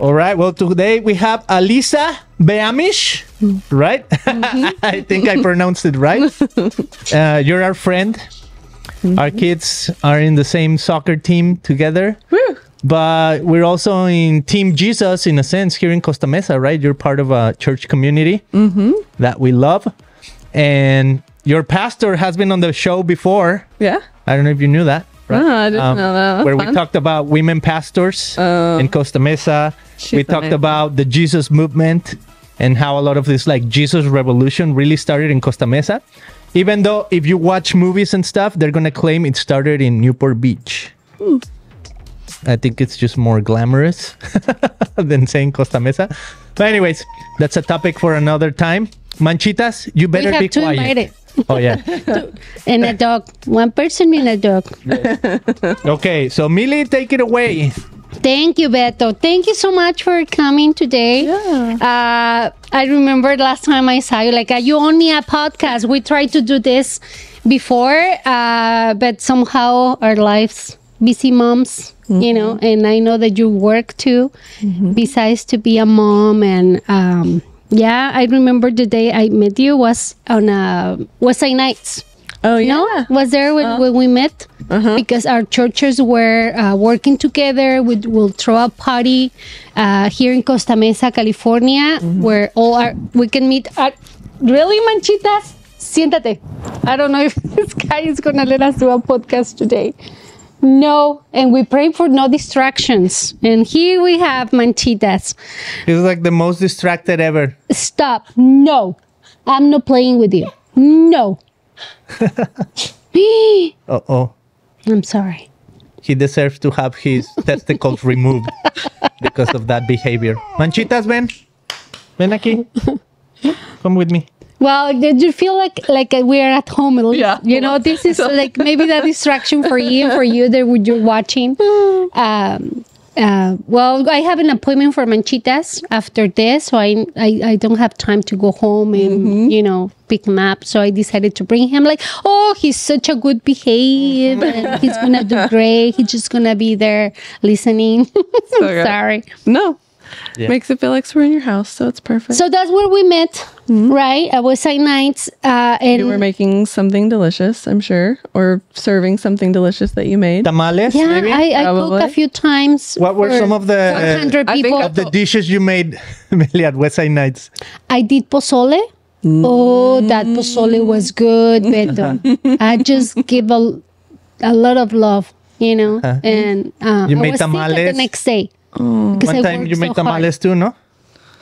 All right. Well, today we have Alissa Beamish, right? Mm-hmm. I think I pronounced it right. You're our friend. Mm-hmm. Our kids are in the same soccer team together. Woo! But we're also in Team Jesus, in a sense, here in Costa Mesa, right? You're part of a church community that we love. And your pastor has been on the show before. Yeah. I don't know if you knew that. Right? No, I didn't know that. That's where fun. We talked about women pastors in Costa Mesa. We talked about the Jesus movement and how a lot of this like Jesus revolution really started in Costa Mesa. Even though if you watch movies and stuff, they're going to claim it started in Newport Beach. Mm. I think it's just more glamorous than saying Costa Mesa. But anyways, that's a topic for another time. Manchitas, you better be quiet. Invited. Oh, yeah. And a dog. One person and a dog. Yes. Okay, so Millie, take it away. Thank you, Beto. Thank you so much for coming today. Yeah. I remember last time I saw you, like, you owe me a podcast. We tried to do this before, but somehow our lives... busy moms, you know, and I know that you work too, besides to be a mom. And yeah, I remember the day I met you was on Westside Nights. Oh, yeah. No? Was there when we met? Because our churches were working together. We'll throw a party here in Costa Mesa, California, where we can meet. Really, Manchitas? Siéntate. I don't know if this guy is going to let us do a podcast today. No, and we pray for no distractions. And here we have Manchitas. He's like the most distracted ever. Stop. No, I'm not playing with you. No. Uh-oh. I'm sorry. He deserves to have his testicles removed because of that behavior. Manchitas, ven aquí. Come with me. Well, did you feel like we're at home? Yeah. You know, this is like maybe the distraction for you that you're watching. Well, I have an appointment for Manchitas after this, so I don't have time to go home and, you know, pick him up. So I decided to bring him like, oh, he's such a good behavior. And he's going to do great. He's just going to be there listening. Sorry. No. Yeah. Makes it feel like we're in your house, so it's perfect. So that's where we met, right? At Westside Nights. And you were making something delicious, I'm sure, or serving something delicious that you made. Tamales, yeah, maybe? I cooked a few times. What were some of the dishes you made, Millie, at Westside Nights? I did pozole. Oh, that pozole was good, Beto. I just give a lot of love, you know. And you made tamales the next day. One time you make tamales too, no?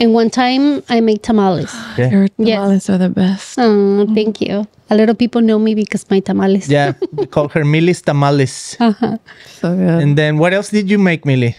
And one time I make tamales. Your tamales are the best. Oh, thank you. A lot of people know me because my tamales. Yeah, we call her Millie's tamales. So good. And then what else did you make, Millie?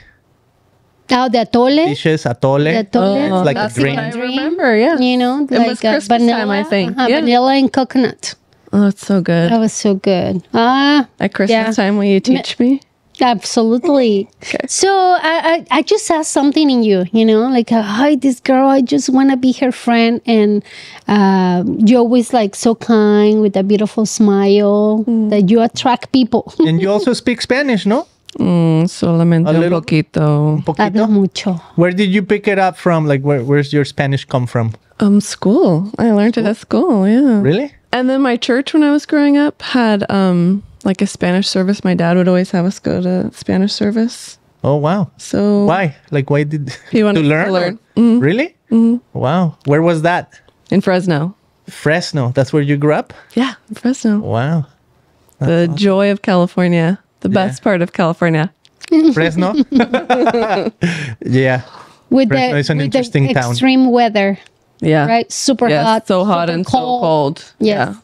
Oh, the atole. Dishes, atole. The atole. It's like that's a drink. What I remember, yeah. You know, it like was vanilla, time, I think. Vanilla and coconut. Oh, it's so good. That was so good. At Christmas time, will you teach me? Absolutely. Okay. So I just saw something in you, you know, like, hi, this girl, I just want to be her friend. And you're always like so kind with a beautiful smile that you attract people. And you also speak Spanish, no? Solamente un poquito. Un poquito? Hablo mucho. Where did you pick it up from? Like, where's your Spanish come from? School. I learned it at school, yeah. Really? And then my church when I was growing up had... like a Spanish service. My dad would always have us go to Spanish service. Oh, wow. So why? Like, why did you want to learn? Really? Wow. Where was that? In Fresno. Fresno. That's where you grew up? Yeah, in Fresno. Wow. That's the joy of California. The best part of California. Fresno? Yeah. With Fresno is an interesting town. Extreme weather. Yeah. Right? Super hot. So hot and cold. So cold. Yes. Yeah.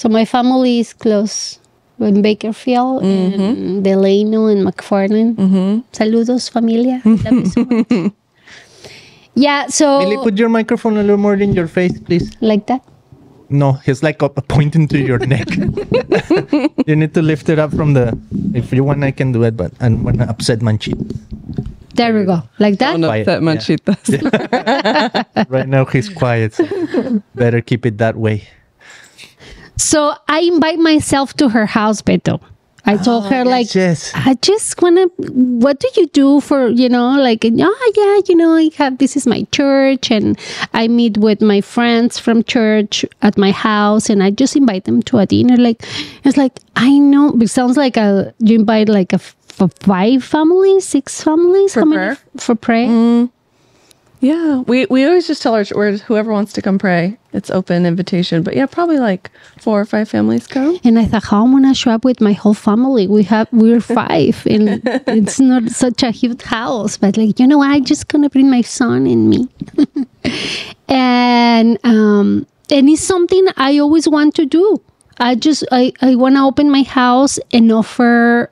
So my family is close. In Bakersfield, and Delano, and McFarland. Saludos, familia. Love you so much. Yeah, so... Millie, put your microphone a little more in your face, please. Like that? No, he's like pointing to your neck. You need to lift it up from the... If you want, I can do it, but I don't want to upset Manchita. There we go. Like that? Don't upset Manchita. Yeah. Right now, he's quiet. So better keep it that way. So I invite myself to her house, Beto. I told her, like, yes. I just want to, what do you do for, you know, like, oh, yeah, you know, I have, this is my church and I meet with my friends from church at my house and I just invite them to a dinner. Like, it's like, I know, it sounds like a, you invite like a six families for prayer. For prayer. Mm. Yeah, we always just tell our whoever wants to come pray, it's open invitation. But yeah, probably like 4 or 5 families come. And I thought, how am I gonna show up with my whole family? We're 5, and it's not such a huge house. But like, you know, I'm just gonna bring my son and me, and it's something I always want to do. I want to open my house and offer.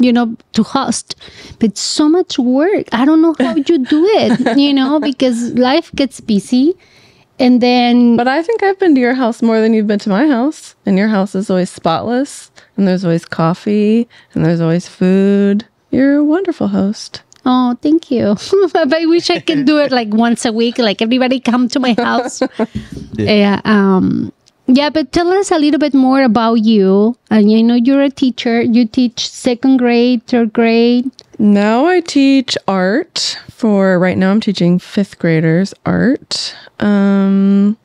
You know, to host, but so much work. I don't know how you do it, you know, because life gets busy. And then... But I think I've been to your house more than you've been to my house. And your house is always spotless. And there's always coffee. And there's always food. You're a wonderful host. Oh, thank you. I wish I could do it like once a week. Like, everybody come to my house. Yeah. Yeah, but tell us a little bit more about you. And I know you're a teacher. You teach 2nd grade, 3rd grade. Now I teach art. For right now, I'm teaching 5th graders art. I've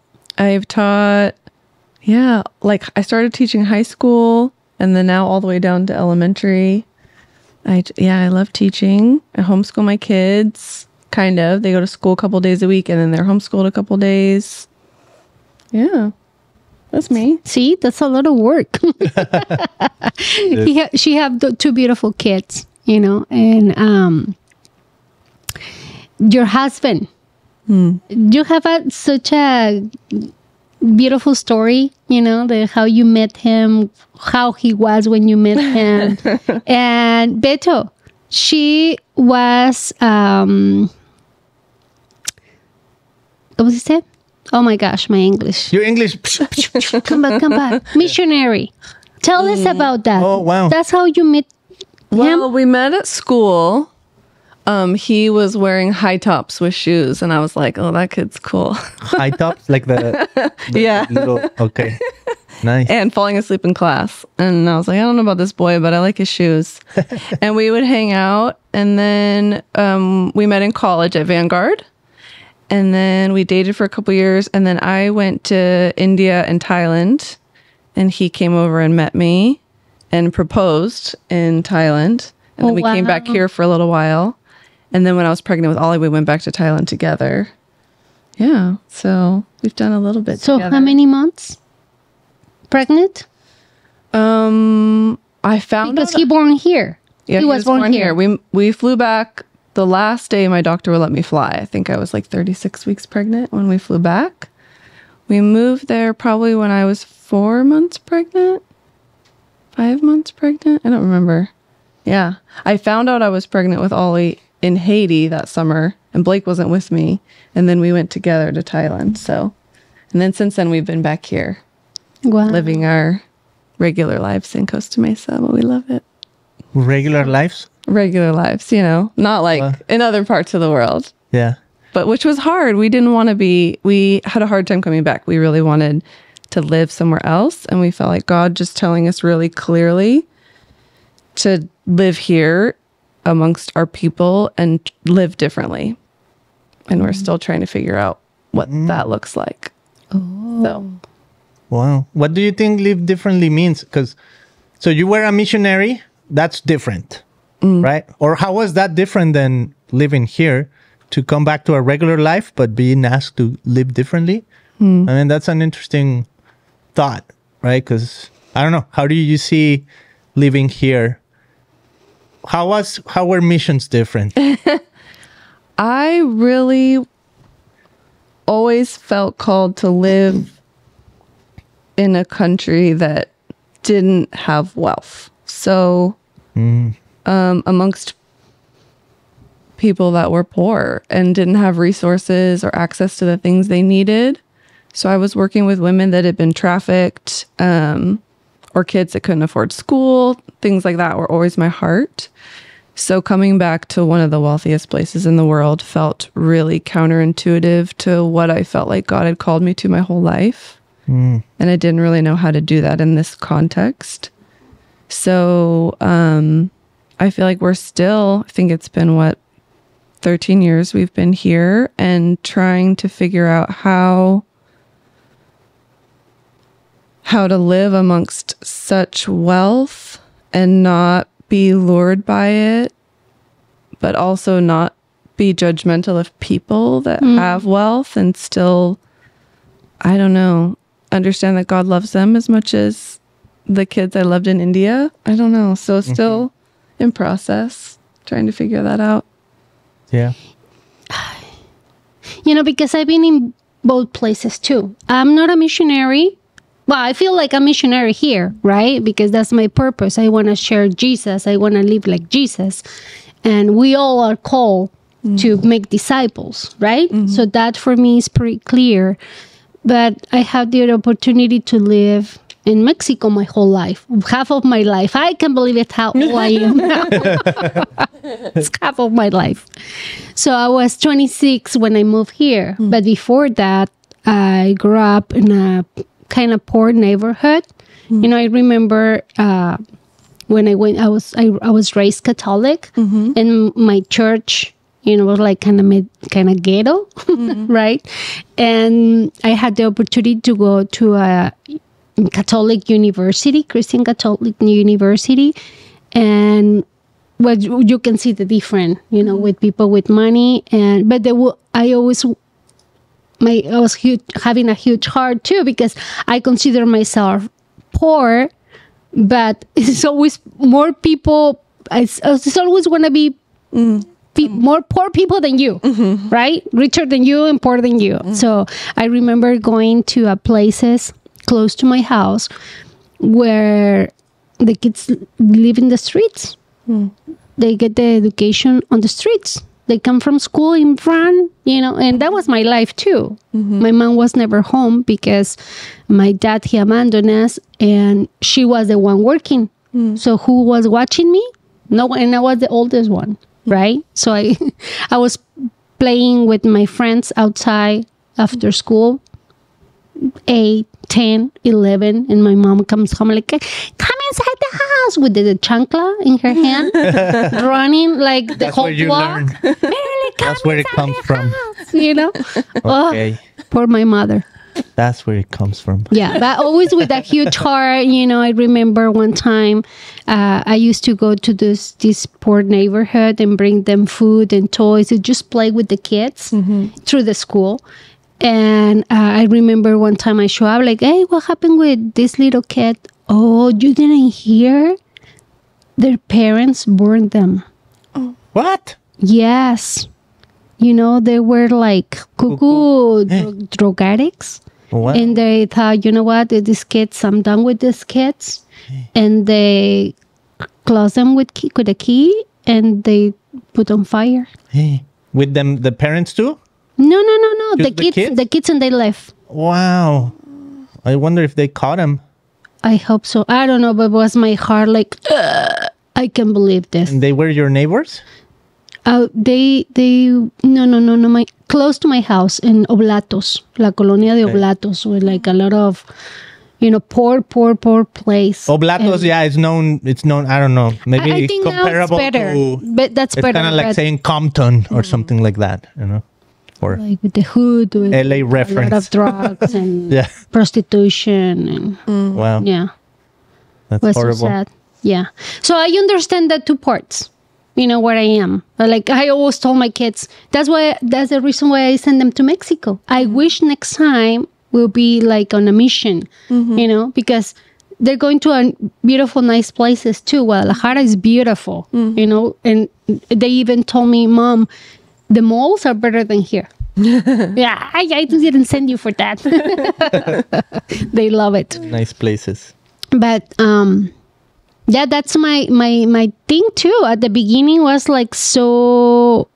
taught, yeah, like I started teaching high school, and then now all the way down to elementary. I love teaching. I homeschool my kids, kind of. They go to school a couple days a week, and then they're homeschooled a couple days. Yeah. That's me. See, that's a lot of work. She have the 2 beautiful kids, you know, and your husband. Mm. You have such a beautiful story, you know, how you met him, how he was when you met him. And Beto, she was, what was he saying? Oh my gosh, my English. Your English. Come back. Missionary. Tell us about that. Oh, wow. That's how you met him? Well, we met at school. He was wearing high tops with shoes, and I was like, oh, that kid's cool. High tops? Like the yeah. Little, okay. Nice. And falling asleep in class. And I was like, I don't know about this boy, but I like his shoes. And we would hang out, and then we met in college at Vanguard. And then we dated for a couple years, and then I went to India and Thailand, and he came over and met me and proposed in Thailand. And then we came back here for a little while. And then when I was pregnant with Ollie, we went back to Thailand together. Yeah, so we've done a little bit together. So how many months pregnant? I found out. Because he born here. Yeah, he was born here. We flew back. The last day my doctor would let me fly. I think I was like 36 weeks pregnant when we flew back. We moved there probably when I was 4 months pregnant, 5 months pregnant. I don't remember. Yeah. I found out I was pregnant with Ollie in Haiti that summer, and Blake wasn't with me. And then we went together to Thailand. So, and then since then we've been back here. Wow. Living our regular lives in Costa Mesa, but we love it. Regular lives? Regular lives, you know, not like in other parts of the world. Yeah. But which was hard. We didn't want to be, we had a hard time coming back. We really wanted to live somewhere else. And we felt like God just telling us really clearly to live here amongst our people and live differently. And we're still trying to figure out what that looks like. Oh. So. Wow. What do you think live differently means? Because, so you were a missionary, that's different. Mm. Right? Or how was that different than living here to come back to a regular life, but being asked to live differently? Mm. I mean, that's an interesting thought, right? Because I don't know. How do you see living here? How were missions different? I really always felt called to live in a country that didn't have wealth. So... Mm. Amongst people that were poor and didn't have resources or access to the things they needed. So I was working with women that had been trafficked, or kids that couldn't afford school. Things like that were always my heart. So coming back to one of the wealthiest places in the world felt really counterintuitive to what I felt like God had called me to my whole life. Mm. And I didn't really know how to do that in this context. So I feel like we're still, I think it's been, what, 13 years we've been here, and trying to figure out how to live amongst such wealth and not be lured by it, but also not be judgmental of people that have wealth, and still, I don't know, understand that God loves them as much as the kids I loved in India. I don't know. So still in process, trying to figure that out. Yeah. You know, because I've been in both places too. I'm not a missionary. Well, I feel like a missionary here, right? Because that's my purpose. I want to share Jesus. I want to live like Jesus. And we all are called to make disciples, right? So that for me is pretty clear. But I had the opportunity to live in Mexico my whole life, half of my life. I can't believe it how old I am now. It's half of my life. So I was 26 when I moved here. But before that, I grew up in a kind of poor neighborhood. You know, I remember when I went, I was raised Catholic, and my church, you know, was like kind of ghetto, right? And I had the opportunity to go to a Catholic university, Christian Catholic university, and well, you can see the difference, you know, with people with money, and but there were, I was having a huge heart too, because I consider myself poor, but it's always more people. It's always going to be more poor people than you, right? Richer than you and poorer than you. So I remember going to places close to my house where the kids live in the streets. They get the education on the streets. They come from school in front, you know, and that was my life too. My mom was never home because my dad, he abandoned us, and she was the one working. So who was watching me? No one, and I was the oldest one, right? So I was playing with my friends outside after school, 8, 10, 11, and my mom comes home like, come inside the house with the chancla in her hand, running like the that's whole where you block. Learn. That's where it comes from. House, you know? Okay. Oh, poor my mother. That's where it comes from. Yeah, but always with a huge heart. You know, I remember one time I used to go to this poor neighborhood and bring them food and toys and just play with the kids through the school. And I remember one time I show up like, hey, what happened with this little kid? Oh, you didn't hear? Their parents burned them. What? Yes. You know, they were like cuckoo drogadics. What? And they thought, you know what, these kids, I'm done with these kids. And they closed them with a key, and they put on fire. With them, the parents too? No, no, no, no. The kids and they left. Wow. I wonder if they caught him. I hope so. I don't know, but it was my heart like, I can't believe this. And they were your neighbors? No. Close to my house in Oblatos, La Colonia de Oblatos, with like a lot of, you know, poor place. Oblatos, yeah, it's known, I don't know, maybe I think comparable now it's better, to, but that's it's better. It's kind of like saying Compton or something like that, you know? Or like with the hood, with LA reference. A lot of drugs and prostitution. And, wow. Yeah. That's horrible. So sad. Yeah. So I understand the two parts, you know, where I am. Like I always told my kids, that's the reason why I send them to Mexico. I wish next time we'll be like on a mission, you know, because they're going to beautiful, nice places too. Guadalajara is beautiful, you know, and they even told me, Mom, the malls are better than here. Yeah, I didn't send you for that. They love it. Nice places. But yeah, that's my thing too. At the beginning was like so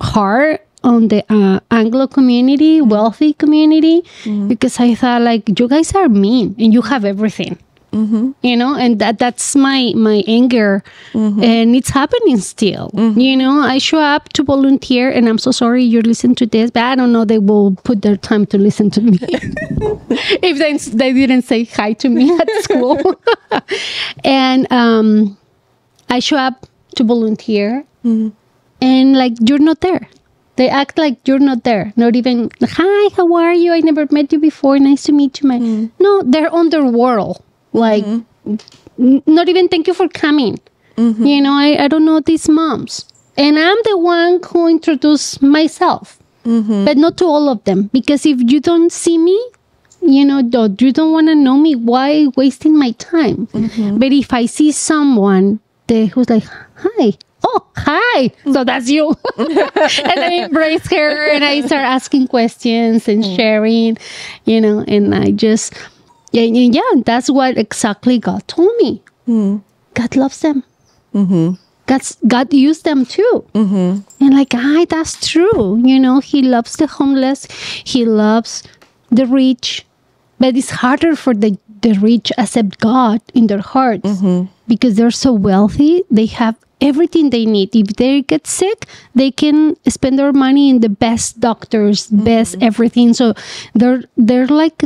hard on the Anglo community, wealthy community, because I thought like, you guys are mean and you have everything. Mm-hmm. You know, and that's my anger. Mm-hmm. And it's happening still. Mm-hmm. You know, I show up to volunteer, and I'm so sorry you're listening to this, but I don't know, they will put their time to listen to me if they didn't say hi to me at school. And I show up to volunteer, mm-hmm. and like, you're not there. They act like you're not there. Not even, hi, how are you? I never met you before. Nice to meet you, man. Mm. No, they're on their world. Like, mm-hmm. Not even thank you for coming. Mm-hmm. You know, I don't know these moms. And I'm the one who introduced myself. Mm-hmm. But not to all of them. Because if you don't see me, you know, you don't want to know me. Why wasting my time? Mm-hmm. But if I see someone who's like, hi. Oh, hi. So that's you. And I embrace her, and I start asking questions and sharing, you know, and I just, yeah, that's what exactly God told me. Mm. God loves them. Mm-hmm. God used them too. Mm-hmm. And like, hi, that's true. You know, he loves the homeless. He loves the rich. But it's harder for the rich accept God in their hearts, mm-hmm. because they're so wealthy. They have everything they need. If they get sick, they can spend their money in the best doctors, mm-hmm. best everything. So they're like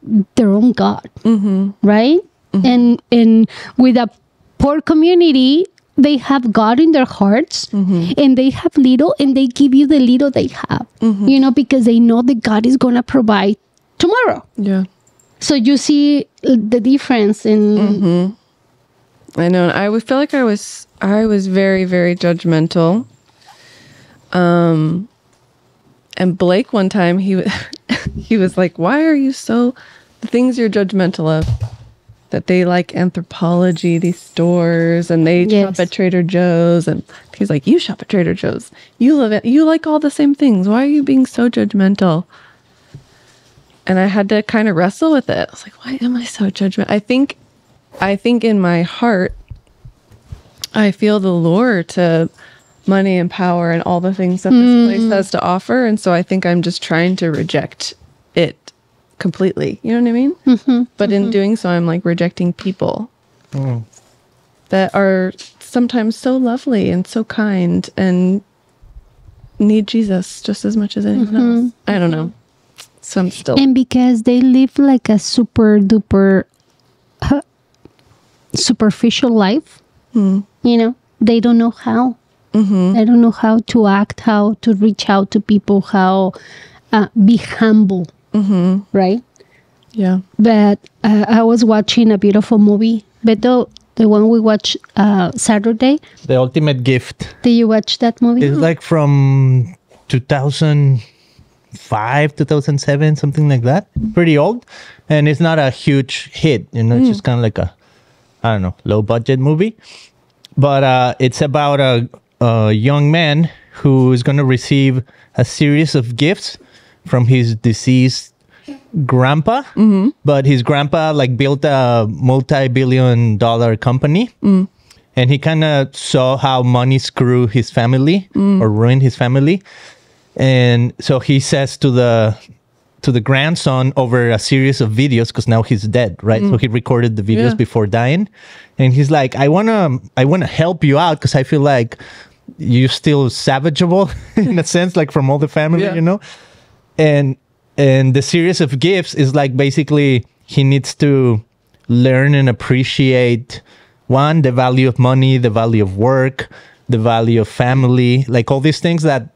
their own God, mm-hmm. right? Mm-hmm. And with a poor community, they have God in their hearts, mm-hmm. and they have little, and they give you the little they have, mm-hmm. you know, because they know that God is gonna provide tomorrow. Yeah. So you see the difference in. Mm-hmm. I know. I feel like I was very, very judgmental. And Blake one time, he was like, "Why are you so the things you're judgmental of? That they like anthropology, these stores, and they shop at Trader Joe's." And he's like, "You shop at Trader Joe's. You like all the same things. Why are you being so judgmental?" And I had to kind of wrestle with it. I was like, "Why am I so judgmental?" I think in my heart, I feel the lure to money and power and all the things that this place has to offer. And so I think I'm just trying to reject it completely. You know what I mean? Mm-hmm. But in doing so, I'm like rejecting people that are sometimes so lovely and so kind and need Jesus just as much as anyone else. I don't know. So I'm still. And because they live like a super duper superficial life, you know, they don't know how. They don't know how to act, how to reach out to people, how be humble, right? Yeah. But I was watching a beautiful movie, Beto, the one we watched Saturday. The Ultimate Gift. Did you watch that movie? It's like from 2005, 2007, something like that. Pretty old. And it's not a huge hit, you know, it's just kind of like a, I don't know, low budget movie, but it's about a young man who is going to receive a series of gifts from his deceased grandpa. Mm-hmm. But his grandpa like built a multi-billion-dollar company, and he kind of saw how money screwed his family or ruined his family, and so he says to the grandson over a series of videos, because now he's dead, right? So he recorded the videos before dying, and he's like, I wanna help you out, because I feel like you're still salvageable in a sense, like from all the family, you know. And the series of gifts is like basically he needs to learn and appreciate one, the value of money, the value of work, the value of family, like all these things that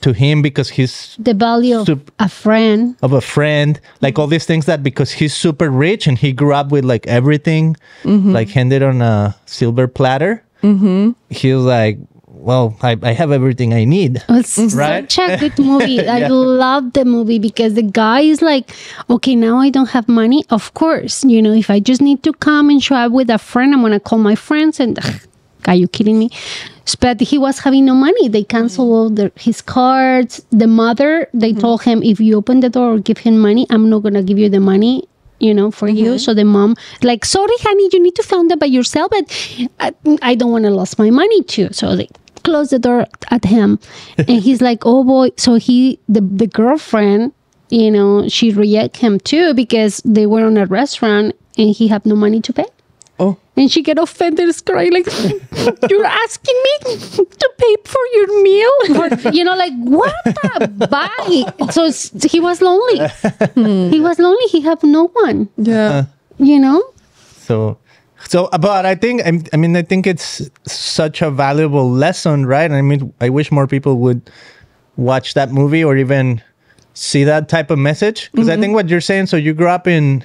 to him, because he's the value of a friend, like all these things that, because he's super rich and he grew up with like everything like handed on a silver platter, he was like, well, I have everything I need. It's right? Such a good movie. I love the movie, because the guy is like, okay, now I don't have money. Of course, you know, if I just need to come and show up with a friend, I'm gonna call my friends and are you kidding me? But he was having no money. They canceled all his cards. The mother, they told him, if you open the door or give him money, I'm not going to give you the money, you know, for you. So the mom, like, sorry, honey, you need to found it by yourself, but I don't want to lose my money too. So they closed the door at him. And he's like, oh boy. So the girlfriend, you know, she rejected him too, because they were in a restaurant and he had no money to pay. Oh. And she get offended, crying like, you're asking me to pay for your meal? Or, you know, like, what the bye? So he was lonely. He was lonely. He had no one. Yeah. You know? So, but I think, I mean, I think it's such a valuable lesson, right? I mean, I wish more people would watch that movie or even see that type of message. Because I think what you're saying, so you grew up in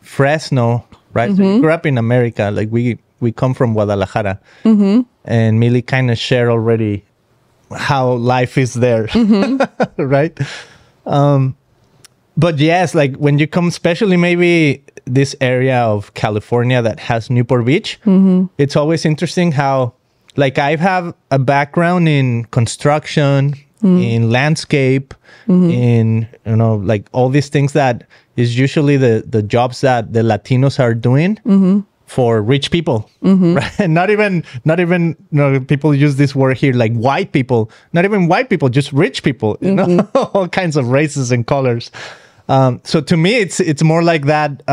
Fresno, right? So you grew up in America. Like, we come from Guadalajara. And Millie kind of shared already how life is there, right? But yes, like, when you come, especially maybe this area of California that has Newport Beach, it's always interesting how, like, I have a background in construction, in landscape, in, you know, like all these things that is usually the jobs that the Latinos are doing for rich people, right? And not even, you know, people use this word here, like white people, not even white people, just rich people, you know, all kinds of races and colors. So to me, it's more like that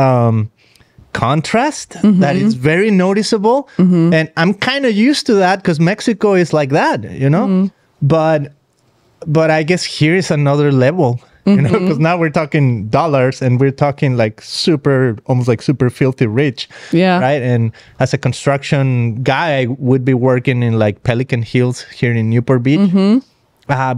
contrast that is very noticeable. And I'm kind of used to that because Mexico is like that, you know, but I guess here is another level, you know, because now we're talking dollars and we're talking like super, almost like super filthy rich. Yeah. Right. And as a construction guy, I would be working in like Pelican Hills here in Newport Beach,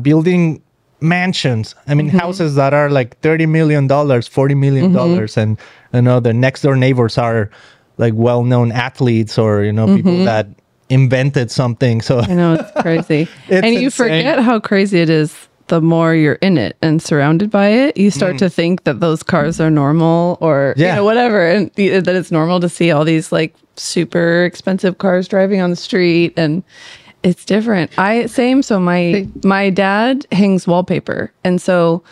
building mansions. I mean, houses that are like $30 million, $40 million. And, you know, the next door neighbors are like well-known athletes or, you know, people that invented something. So I know, it's crazy. It's and you insane. Forget how crazy it is the more you're in it and surrounded by it. You start to think that those cars are normal or you know, whatever, and that it's normal to see all these like super expensive cars driving on the street, and it's different. So my dad hangs wallpaper, and so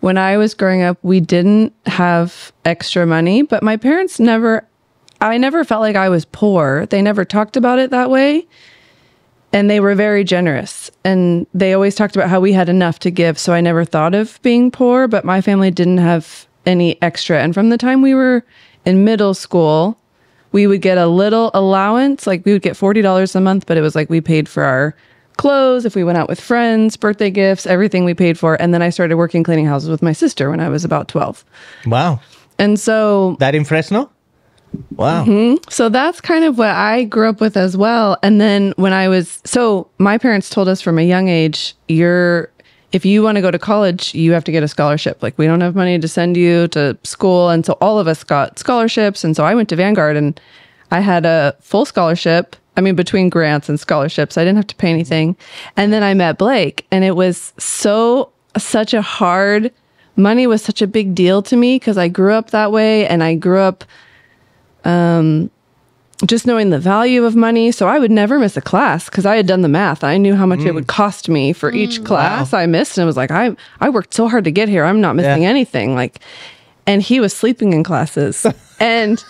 when I was growing up, we didn't have extra money, but my parents never. I never felt like I was poor. They never talked about it that way. And they were very generous. And they always talked about how we had enough to give. So I never thought of being poor, but my family didn't have any extra. And from the time we were in middle school, we would get a little allowance. Like we would get $40 a month, but it was like we paid for our clothes, if we went out with friends, birthday gifts, everything we paid for. And then I started working cleaning houses with my sister when I was about 12. Wow. And so... That in Fresno? Wow. So that's kind of what I grew up with as well. And then when I was, so my parents told us from a young age, if you want to go to college, you have to get a scholarship. Like, we don't have money to send you to school. And so all of us got scholarships. And so I went to Vanguard and I had a full scholarship. I mean, between grants and scholarships, I didn't have to pay anything. And then I met Blake, and it was such a hard, money was such a big deal to me because I grew up that way, and I grew up just knowing the value of money. So I would never miss a class because I had done the math. I knew how much it would cost me for each class I missed. And it was like, I worked so hard to get here. I'm not missing anything. Like, and he was sleeping in classes and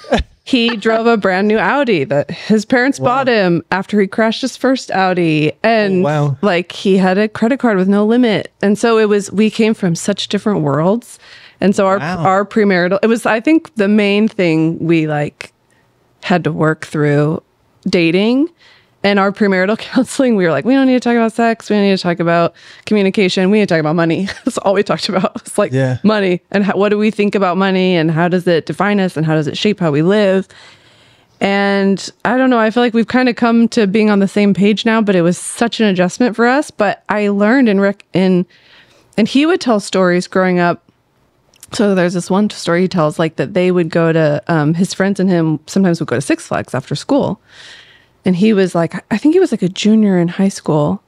he drove a brand new Audi that his parents bought him after he crashed his first Audi. And like, he had a credit card with no limit. And so it was, we came from such different worlds. And so our premarital, it was, I think, the main thing we like had to work through dating. And our premarital counseling, we were like, we don't need to talk about sex. We don't need to talk about communication. We need to talk about money. That's all we talked about. It's like money. And what do we think about money? And how does it define us? And how does it shape how we live? And I don't know. I feel like we've kind of come to being on the same page now, but it was such an adjustment for us. But I learned and he would tell stories growing up. So there's this one story he tells, like, that they would go to, his friends and him sometimes would go to Six Flags after school. And he was like, I think he was like a junior in high school.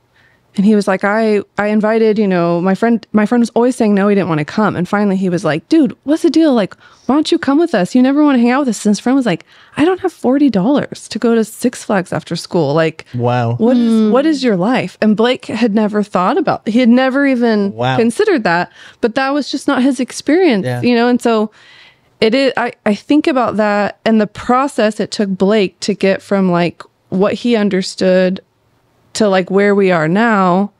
And he was like, I invited, you know, my friend was always saying, no, he didn't want to come. And finally he was like, dude, what's the deal? Like, why don't you come with us? You never want to hang out with us. And his friend was like, I don't have $40 to go to Six Flags after school. Like, wow, what is your life? And Blake had never thought about, he had never even considered that, but that was just not his experience, you know? And so it is, I think about that and the process it took Blake to get from like what he understood to like where we are now.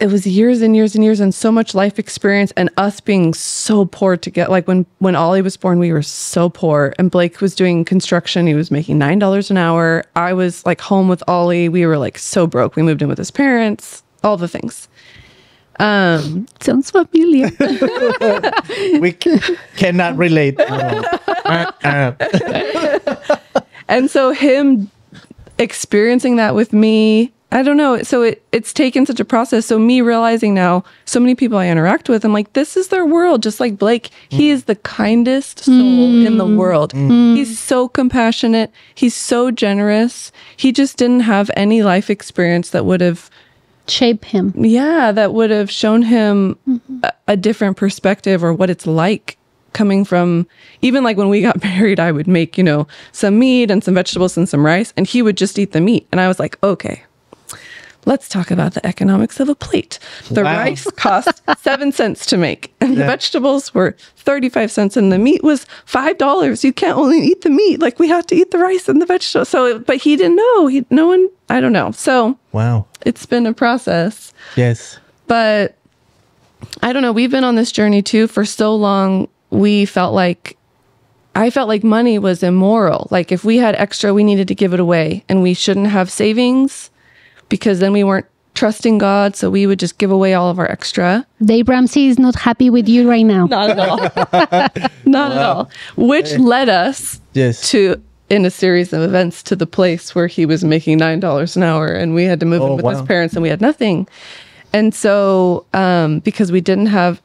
it was years and years and years and so much life experience and us being so poor to get, like when Ollie was born, we were so poor and Blake was doing construction. He was making $9 an hour. I was like home with Ollie. We were like so broke. We moved in with his parents, all the things. Sounds familiar. We cannot relate. And so him experiencing that with me, I don't know. So it's taken such a process. So me realizing now, so many people I interact with, I'm like, this is their world. Just like Blake, he is the kindest soul in the world. He's so compassionate. He's so generous. He just didn't have any life experience that would have shaped him. Yeah, that would have shown him a different perspective or what it's like. Coming from, even like when we got married, I would make, you know, some meat and some vegetables and some rice, and he would just eat the meat. And I was like, okay, let's talk about the economics of a plate. The rice cost 7 cents to make, and the vegetables were 35 cents, and the meat was $5. You can't only eat the meat. Like, we have to eat the rice and the vegetables. So, but he didn't know. No one, I don't know. So, it's been a process. Yes. But I don't know. We've been on this journey too for so long. I felt like money was immoral. Like if we had extra, we needed to give it away, and we shouldn't have savings because then we weren't trusting God. So we would just give away all of our extra. Dave Ramsey is not happy with you right now. Not at all. Not at all. Which led us to, in a series of events, to the place where he was making $9 an hour and we had to move in with his parents and we had nothing. And so, because we didn't have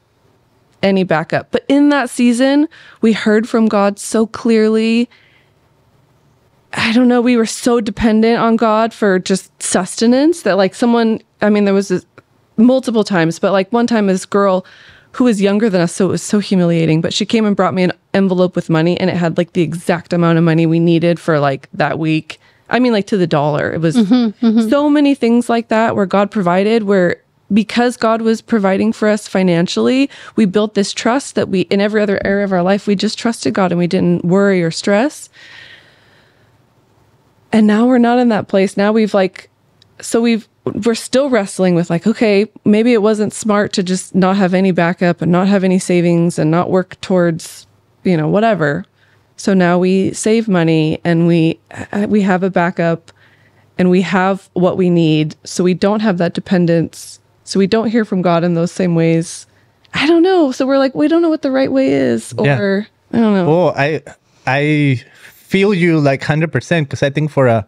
any backup. But in that season, we heard from God so clearly. I don't know. We were so dependent on God for just sustenance that like someone, I mean, there was this multiple times, but like one time this girl who was younger than us, so it was so humiliating, but she came and brought me an envelope with money, and it had like the exact amount of money we needed for like that week. I mean, like to the dollar. It was so many things like that where God provided, where because God was providing for us financially, we built this trust that we, in every other area of our life, we just trusted God and we didn't worry or stress. And now we're not in that place. Now we've like, so we're still wrestling with like, okay, maybe it wasn't smart to just not have any backup and not have any savings and not work towards, you know, whatever. So now we save money and we have a backup and we have what we need. So we don't have that dependence. So we don't hear from God in those same ways. I don't know. So we're like, we don't know what the right way is, or I don't know. Oh, I feel you like 100% because I think for a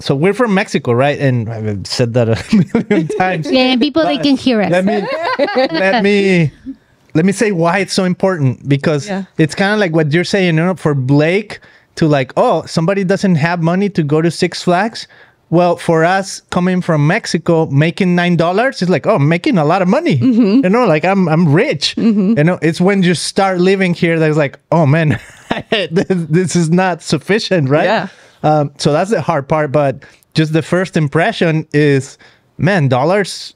so we're from Mexico, right? And I've said that a million times. Yeah, people they can hear us. Let me say why it's so important, because it's kind of like what you're saying, you know, for Blake to like, oh, somebody doesn't have money to go to Six Flags. Well, for us coming from Mexico, making $9, it's like, oh, I'm making a lot of money. You know, like I'm rich. You know, it's when you start living here that's like, oh man, this is not sufficient, right? Yeah. So that's the hard part. But just the first impression is, man, dollars.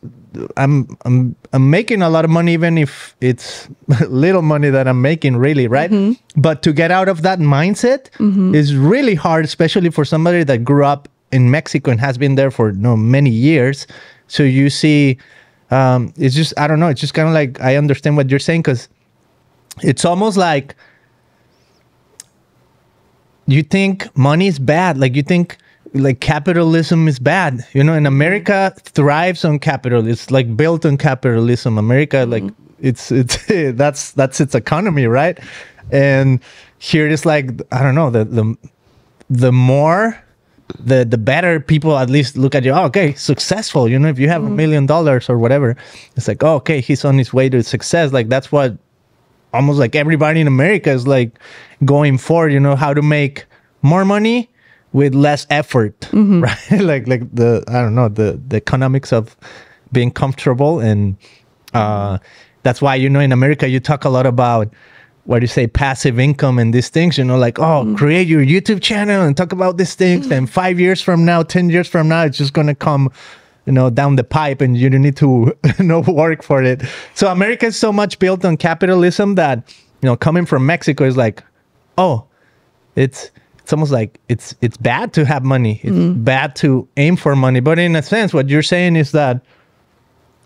I'm making a lot of money, even if it's little money that I'm making, really, right? But to get out of that mindset is really hard, especially for somebody that grew up in Mexico and has been there for many years. So you see, it's just, I don't know, it's just kind of like, I understand what you're saying, because it's almost like you think money is bad, like you think like capitalism is bad, you know. And America thrives on capitalism. It's like built on capitalism. America, like it's that's its economy, right? And here it's like, I don't know, the more the better people at least look at you. Oh, okay, successful. You know, if you have $1 million or whatever, it's like, oh, okay, he's on his way to success. Like that's what almost like everybody in America is like going for, you know, how to make more money with less effort, right? Like the, I don't know, the economics of being comfortable. And that's why, you know, in America, you talk a lot about, what do you say, passive income and these things, you know, like, oh, create your YouTube channel and talk about these things. And 5 years from now, 10 years from now, it's just going to come, you know, down the pipe, and you don't need to work for it. So America is so much built on capitalism that, you know, coming from Mexico is like, oh, it's almost like it's bad to have money. It's bad to aim for money. But in a sense, what you're saying is that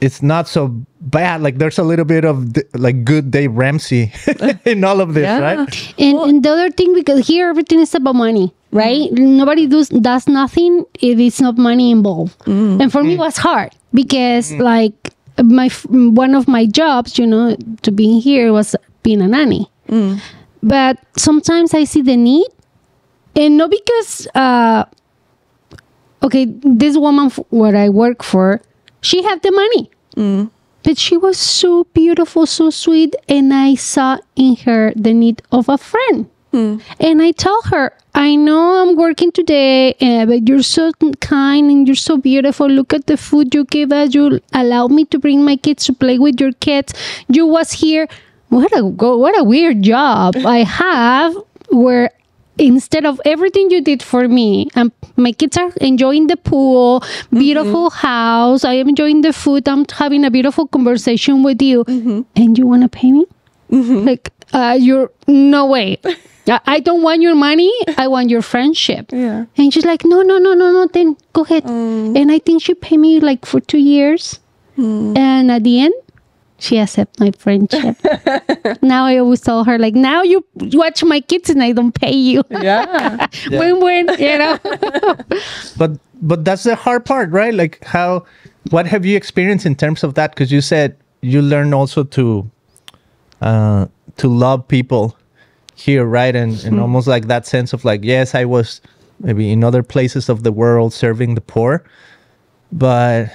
it's not so bad. Like, there's a little bit of like good Dave Ramsey in all of this, right? And the other thing, because here everything is about money, right? Nobody does nothing if it's not money involved. And for me, it was hard because like one of my jobs, you know, to being here was being a nanny. But sometimes I see the need, and not because, okay, this woman what I work for, she had the money, but she was so beautiful, so sweet, and I saw in her the need of a friend. And I tell her, I know I'm working today, but you're so kind and you're so beautiful. Look at the food you gave us. You allowed me to bring my kids to play with your kids. You was here. What a weird job I have where instead of everything you did for me, my kids are enjoying the pool, beautiful house. I am enjoying the food. I'm having a beautiful conversation with you. And you want to pay me? Like, you're no way. I don't want your money. I want your friendship. Yeah. And she's like, no. Then go ahead. And I think she paid me like for 2 years. And at the end, she accepts my friendship. Now I always tell her, like, now you watch my kids and I don't pay you. Yeah. Win-win, you know. But that's the hard part, right? Like, what have you experienced in terms of that? Because you said you learn also to love people here, right? And almost like that sense of like, yes, I was maybe in other places of the world serving the poor. But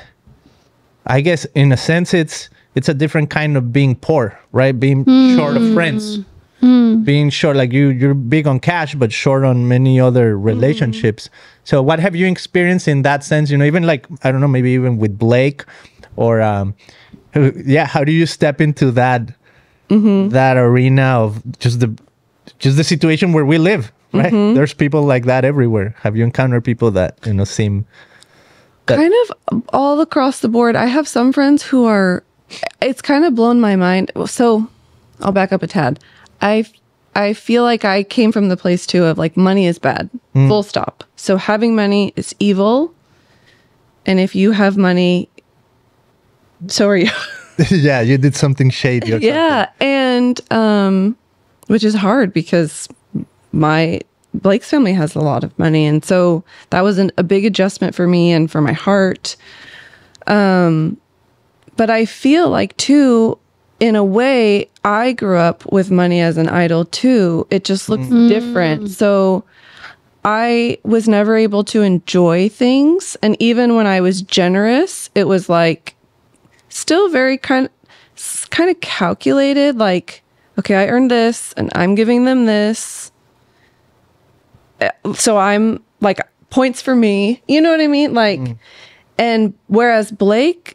I guess in a sense it's a different kind of being poor, right? Being short of friends, being short, like you're big on cash, but short on many other relationships. So what have you experienced in that sense? You know, even like, I don't know, maybe even with Blake or, how do you step into that, that arena of just the situation where we live, right? There's people like that everywhere. Have you encountered people that, you know, seem that kind of all across the board? I have some friends who are, it's kind of blown my mind. So I'll back up a tad. I feel like I came from the place too of like money is bad, full stop. So having money is evil. And if you have money, so are you. Yeah, you did something shady. Or something. And which is hard because Blake's family has a lot of money. And so that was a big adjustment for me and for my heart. But I feel like, too, in a way, I grew up with money as an idol, too. It just looks different. So I was never able to enjoy things. And even when I was generous, it was like still very kind of calculated. Like, okay, I earned this and I'm giving them this. So I'm like points for me. You know what I mean? Like, and whereas Blake,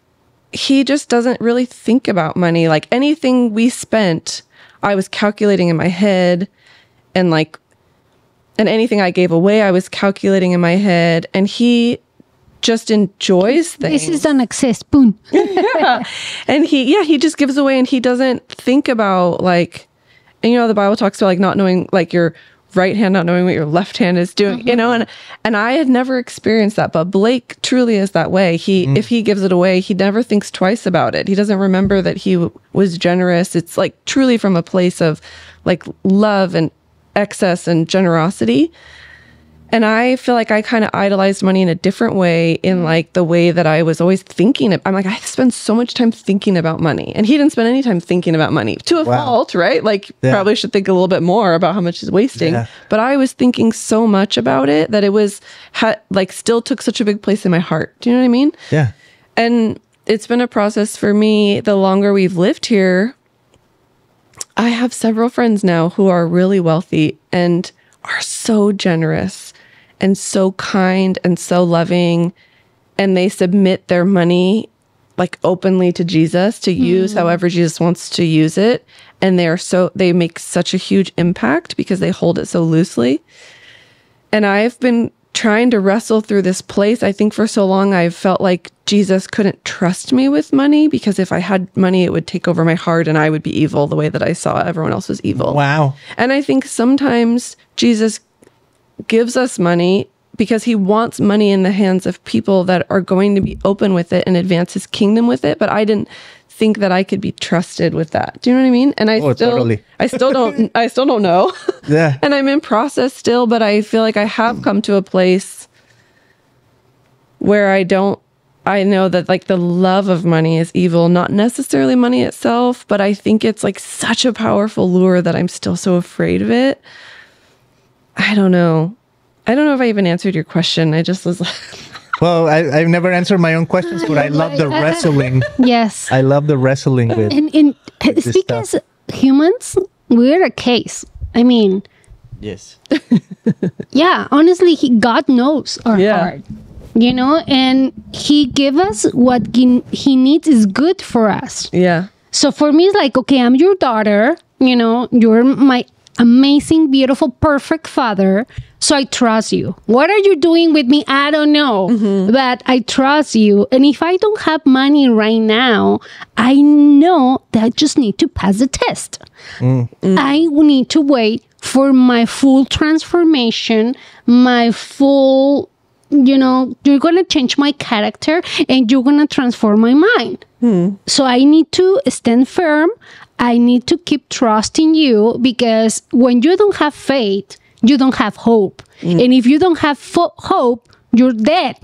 he just doesn't really think about money. Like anything we spent, I was calculating in my head, and anything I gave away, I was calculating in my head, and he just enjoys things. This is an excess, boom. And he just gives away, and he doesn't think about like, and you know, the Bible talks about like not knowing, like your right hand not knowing what your left hand is doing, you know, and I had never experienced that, but Blake truly is that way. He if he gives it away, he never thinks twice about it. He doesn't remember that he was generous. It's like truly from a place of like love and excess and generosity. And I feel like I kind of idolized money in a different way, in like the way that I was always thinking. I'm like, I spend so much time thinking about money. And he didn't spend any time thinking about money to a fault, right? Like probably should think a little bit more about how much he's wasting. But I was thinking so much about it that it was like still took such a big place in my heart. Do you know what I mean? Yeah. And it's been a process for me. The longer we've lived here, I have several friends now who are really wealthy and are so generous and so kind and so loving, and they submit their money like openly to Jesus to use however Jesus wants to use it, and they make such a huge impact because they hold it so loosely. And I've been trying to wrestle through this place. I think for so long I've felt like Jesus couldn't trust me with money because if I had money, it would take over my heart and I would be evil the way that I saw everyone else was evil. Wow. And I think sometimes Jesus gives us money because he wants money in the hands of people that are going to be open with it and advance his kingdom with it. But I didn't think that I could be trusted with that. Do you know what I mean? And I still don't know. Yeah. And I'm in process still, but I feel like I have come to a place where I know that like the love of money is evil, not necessarily money itself, but I think it's like such a powerful lure that I'm still so afraid of it. I don't know. I don't know if I even answered your question. I just was like... Well, I've never answered my own questions, but I love the wrestling. Yes. I love the wrestling with... And speaking as humans, we're a case. I mean... Yes. Yeah, honestly, God knows our heart. You know, and he give us what he needs is good for us. Yeah. So for me, it's like, okay, I'm your daughter. You know, you're my amazing, beautiful, perfect father. So I trust you. What are you doing with me? I don't know. Mm-hmm. But I trust you. And if I don't have money right now, I know that I just need to pass the test. Mm-hmm. I need to wait for my full transformation, my full... You know, you're going to change my character and you're going to transform my mind. Hmm. So I need to stand firm. I need to keep trusting you, because when you don't have faith, you don't have hope. Hmm. And if you don't have hope, you're dead.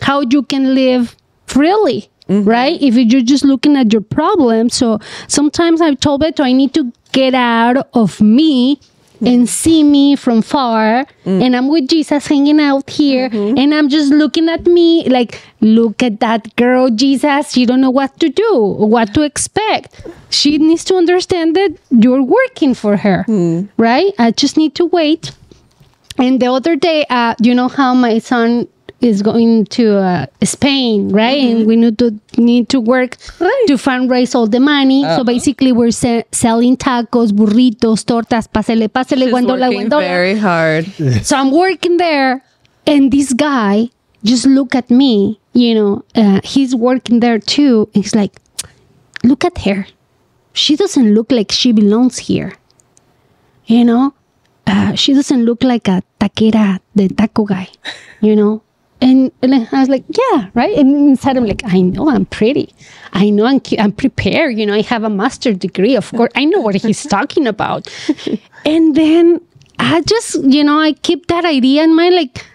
How you can live freely, mm-hmm. right? If you're just looking at your problem. So sometimes I've told Beto, I need to get out of me and see me from far, and I'm with Jesus hanging out here, and I'm just looking at me like, look at that girl, Jesus. She don't know what to do, what to expect. She needs to understand that you're working for her, right? I just need to wait. And the other day, you know how my son is going to Spain, right? And we need to work to fundraise all the money. So basically, we're selling tacos, burritos, tortas, pasele, guandola. Very hard. So I'm working there, and this guy just look at me. You know, he's working there too. He's like, "Look at her. She doesn't look like she belongs here. You know, she doesn't look like a taquera, the taco guy. You know." And I was like, yeah, right? And inside I'm like, I know I'm pretty. I know I'm prepared. You know, I have a master's degree. Of course, I know what he's talking about. And then I just, you know, I keep that idea in mind, like,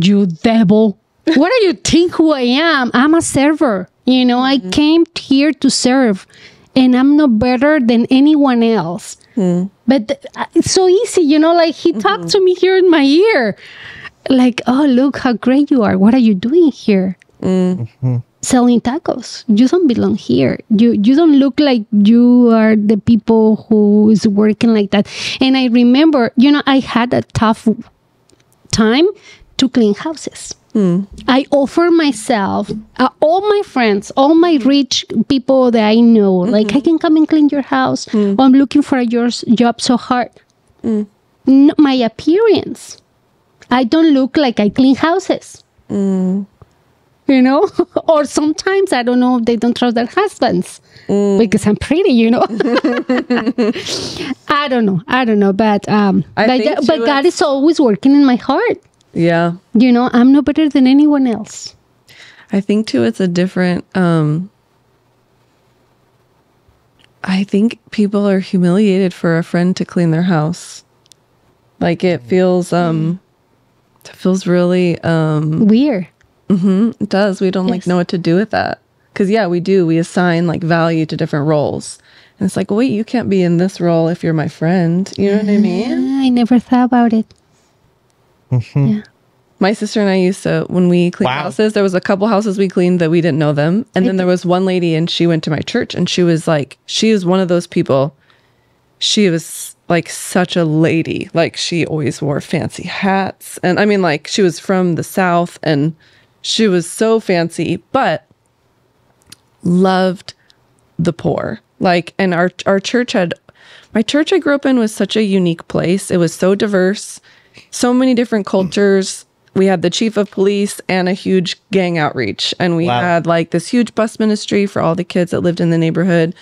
you devil. What do you think who I am? I'm a server. You know, I came here to serve. And I'm no better than anyone else. But it's so easy, you know, like he talked to me here in my ear. Like, oh, look how great you are. What are you doing here? Selling tacos. You don't belong here. You don't look like you are the people who is working like that. And I remember, you know, I had a tough time to clean houses. I offer myself, all my friends, all my rich people that I know, like, I can come and clean your house. I'm looking for your job so hard. No, my appearance. I don't look like I clean houses, you know, or sometimes, I don't know, they don't trust their husbands because I'm pretty, you know. I don't know. But God is always working in my heart. Yeah. You know, I'm no better than anyone else. I think too, it's a different, I think people are humiliated for a friend to clean their house. Like it feels, it feels really weird. It does. We don't like know what to do with that, because we do. We assign like value to different roles, and it's like, wait, you can't be in this role if you're my friend. You know what I mean? I never thought about it. Yeah. My sister and I used to, when we cleaned houses, there was a couple houses we cleaned that we didn't know them, and then there was one lady, and she went to my church, and she was like, she is one of those people. She was like such a lady, like she always wore fancy hats, and I mean, like, she was from the South and she was so fancy, but loved the poor. Like, and our church had, my church I grew up in was such a unique place. It was so diverse, so many different cultures. We had the chief of police and a huge gang outreach, and we had like this huge bus ministry for all the kids that lived in the neighborhood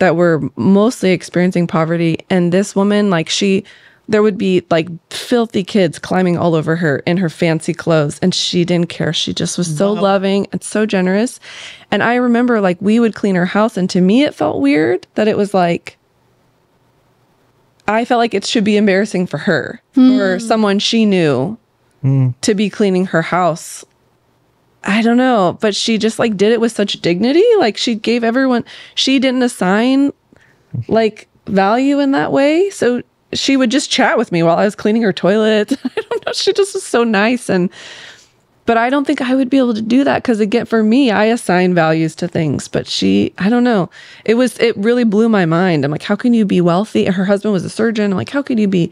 that were mostly experiencing poverty. And this woman, like, she there would be like filthy kids climbing all over her in her fancy clothes, and she didn't care. She just was so loving and so generous. And I remember like we would clean her house, and to me it felt weird that it was like, I felt like it should be embarrassing for her or someone she knew to be cleaning her house. I don't know, but she just like did it with such dignity. Like she gave everyone, she didn't assign like value in that way. So she would just chat with me while I was cleaning her toilet. I don't know. She just was so nice. And, but I don't think I would be able to do that. 'Cause again, for me, I assign values to things, but she, I don't know. It was, it really blew my mind. I'm like, how can you be wealthy? Her husband was a surgeon. I'm like, how could you be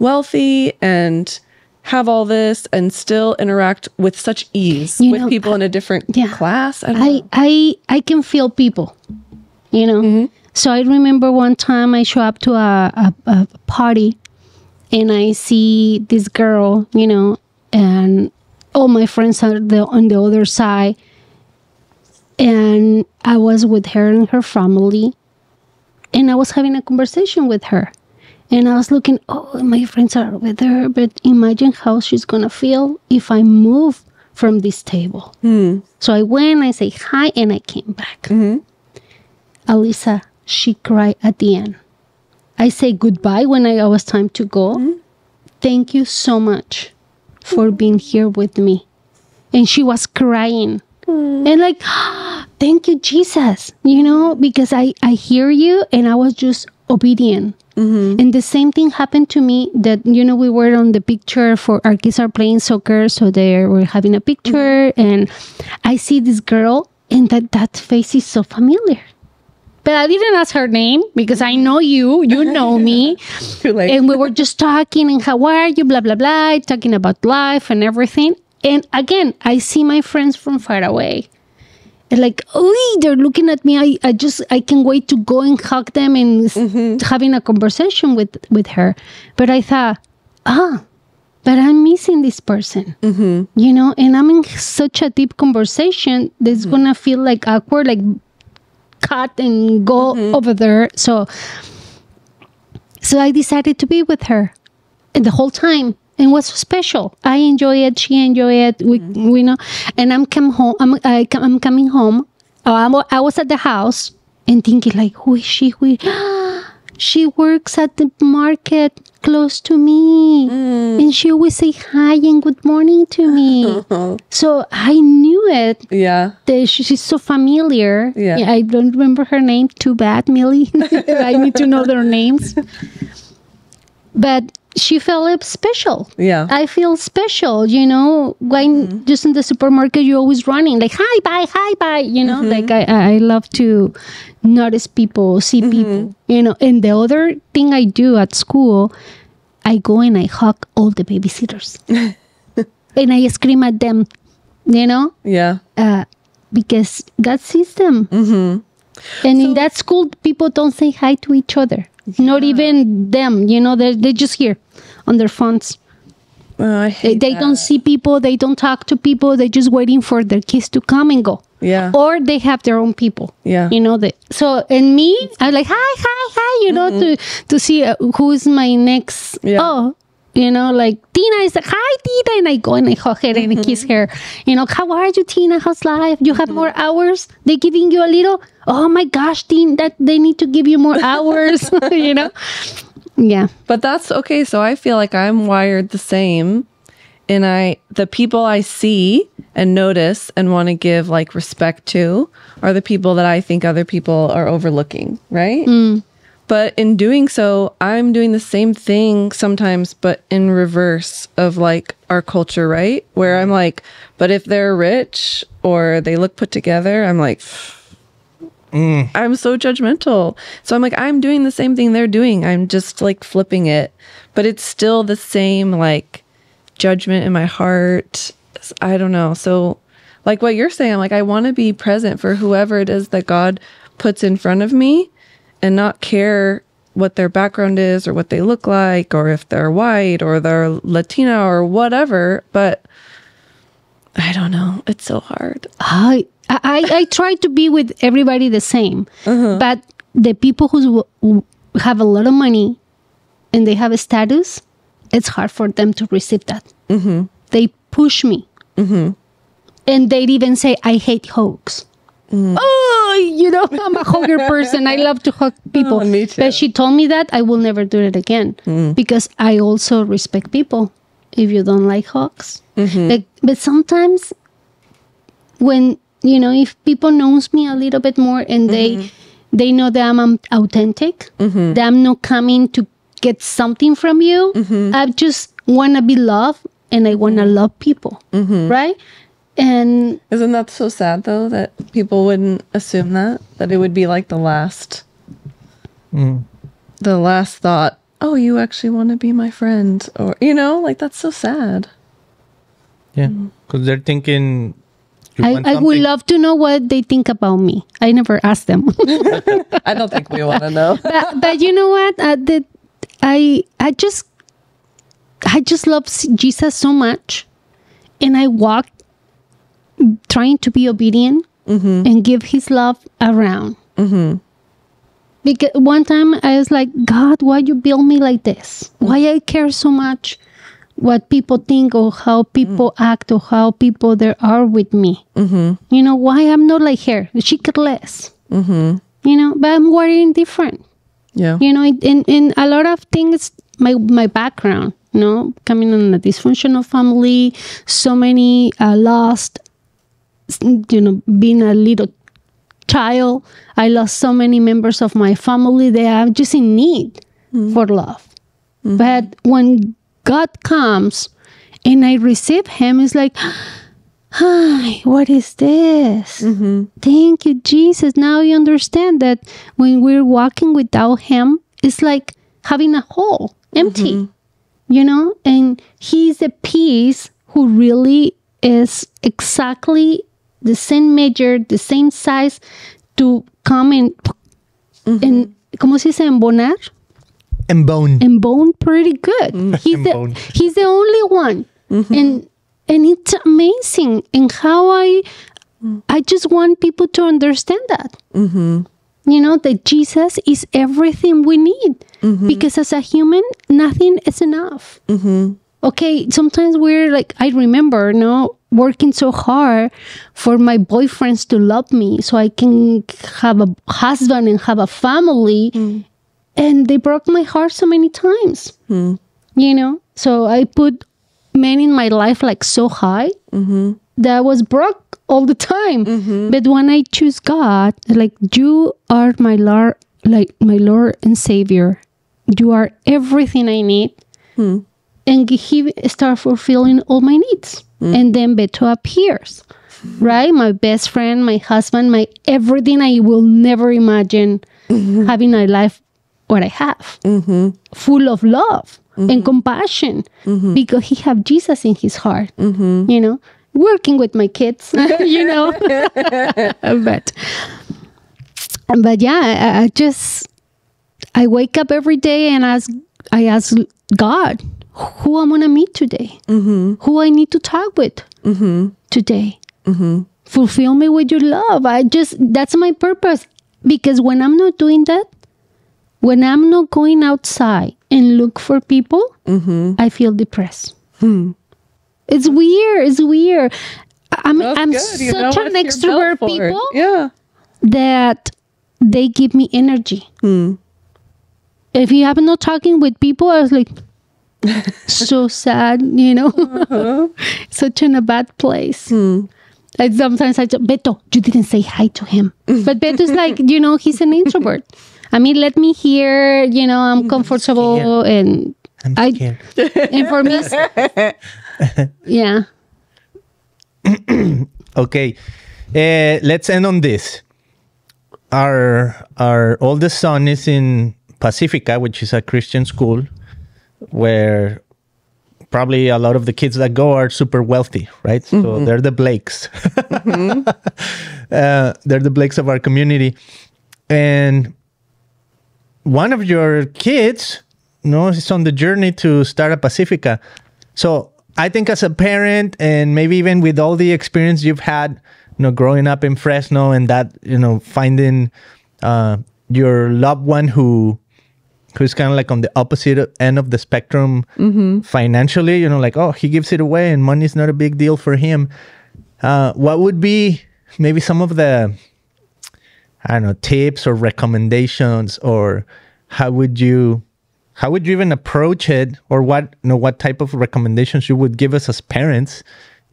wealthy and have all this and still interact with such ease with people in a different class? I can feel people, you know. So I remember one time I show up to a party and I see this girl, you know, and all my friends are on the other side, and I was with her and her family, and I was having a conversation with her. And I was looking, oh, my friends are with her, but imagine how she's going to feel if I move from this table. So I went, I say hi, and I came back. Alissa, she cried at the end. I say goodbye when I was time to go. Thank you so much for being here with me. And she was crying. And like, oh, thank you, Jesus, you know, because I hear you, and I was just obedient. And the same thing happened to me that, you know, we were on the picture for our kids are playing soccer. So they were having a picture and I see this girl, and that face is so familiar. But I didn't ask her name because I know you know me. Too late. And we were just talking and how are you, blah, blah, blah, talking about life and everything. And again, I see my friends from far away. And like, oh, they're looking at me. I can't wait to go and hug them and having a conversation with her. But I thought, but I'm missing this person, you know, and I'm in such a deep conversation that's gonna feel like awkward, like cut and go over there. So I decided to be with her, and the whole time. And what's special? I enjoy it. She enjoy it. We know. And I'm coming home. I was at the house and thinking like, who is she? She works at the market close to me, and she always say hi and good morning to me. So I knew it. Yeah, that she's so familiar. Yeah, I don't remember her name. Too bad, Millie. I need to know their names. But she felt special. Yeah. I feel special, you know, when just in the supermarket, you're always running like, hi, bye, you know, like I love to notice people, see people, you know. And the other thing I do at school, I go and I hug all the babysitters and I scream at them, you know. Yeah. Because God sees them. And in that school, people don't say hi to each other. Not even them, you know, they're just here on their phones. Oh, I hate they don't see people. They don't talk to people. They're just waiting for their kids to come and go. Yeah. Or they have their own people. Yeah. You know, and me, I'm like, hi, you know, to see who is my next. Yeah. Oh, you know, like Tina is like, hi, Tina. And I go and I hug her and I kiss her. You know, how are you, Tina? How's life? You have more hours? They giving you a little? Oh my gosh, Tina, that they need to give you more hours, you know? Yeah. But that's okay. So I feel like I'm wired the same. And the people I see and notice and want to give like respect to are the people that I think other people are overlooking, right? But in doing so, I'm doing the same thing sometimes, but in reverse of like our culture, right? Where I'm like, but if they're rich or they look put together, I'm like, I'm so judgmental. So I'm like, I'm doing the same thing they're doing. I'm just like flipping it, but it's still the same like judgment in my heart. I don't know. So like what you're saying, like I want to be present for whoever it is that God puts in front of me, and not care what their background is or what they look like or if they're white or they're Latina or whatever. But I don't know. It's so hard. I try to be with everybody the same. But the people who have a lot of money and they have a status, it's hard for them to receive that. Mm-hmm. They push me. Mm-hmm. And they'd even say, I hate hoax. Mm. Oh, you know, I'm a hugger person. I love to hug people. Oh, me too. But she told me that I will never do it again because I also respect people if you don't like hugs. Mm-hmm. Like, but sometimes when, you know, if people knows me a little bit more and they know that I'm authentic, that I'm not coming to get something from you. I just want to be loved and I want to love people. Right? And isn't that so sad, though, that people wouldn't assume that? That it would be like the last thought, oh, you actually want to be my friend? Or, you know, like, that's so sad. Yeah, because they're thinking... I would love to know what they think about me. I never asked them. I don't think we want to know. But you know what? I just love Jesus so much. And I walked trying to be obedient and give his love around. Because one time I was like, God, why you build me like this? Why I care so much what people think or how people act or how people there are with me. You know, why I'm not like her? She could less. You know, but I'm worrying different. Yeah. You know, in a lot of things, my background, you know, coming in a dysfunctional family, so many lost, you know, being a little child, I lost so many members of my family. They are just in need for love. But when God comes and I receive him, it's like, hi, what is this? Thank you, Jesus. Now you understand that when we're walking without him, it's like having a hole, empty, you know? And he's the peace who really is exactly the same measure, the same size to come and, ¿cómo se dice? Embonar? Embone. Embone pretty good. He's the only one. And it's amazing. And how I just want people to understand that. You know, that Jesus is everything we need. Because as a human, nothing is enough. Okay, sometimes we're like, I remember, you know, working so hard for my boyfriends to love me so I can have a husband and have a family. And they broke my heart so many times, you know? So I put men in my life like so high that I was broke all the time. But when I choose God, like, you are my Lord, like my Lord and Savior. You are everything I need. And he started fulfilling all my needs. And then Beto appears, right? My best friend, my husband, my everything. I will never imagine having a life what I have, full of love and compassion, because he have Jesus in his heart, you know, working with my kids, you know. But yeah, I wake up every day and I ask God, who I'm going to meet today, who I need to talk with today. Fulfill me with your love. That's my purpose. Because when I'm not doing that, when I'm not going outside and look for people, I feel depressed. It's weird. It's weird. I'm such an extrovert people that they give me energy. If you have not talking with people, I was like, so sad, you know. Such in a bad place. And sometimes I just, Beto, you didn't say hi to him. But Beto's like, you know, he's an introvert. I mean, let me hear, you know, I'm comfortable. And I'm scared. And for me, yeah. Okay. Let's end on this. Our oldest son is in Pacifica, which is a Christian school, where probably a lot of the kids that go are super wealthy, right? So they're the Blakes. They're the Blakes of our community. And one of your kids, you know, is on the journey to start a Pacifica. So I think as a parent, and maybe even with all the experience you've had, you know, growing up in Fresno and that, you know, finding your loved one who who's kind of like on the opposite end of the spectrum financially, you know, like, oh, he gives it away and money's not a big deal for him. What would be maybe some of the, I don't know, tips or recommendations, or how would you even approach it, or what, you know, what type of recommendations you would give us as parents,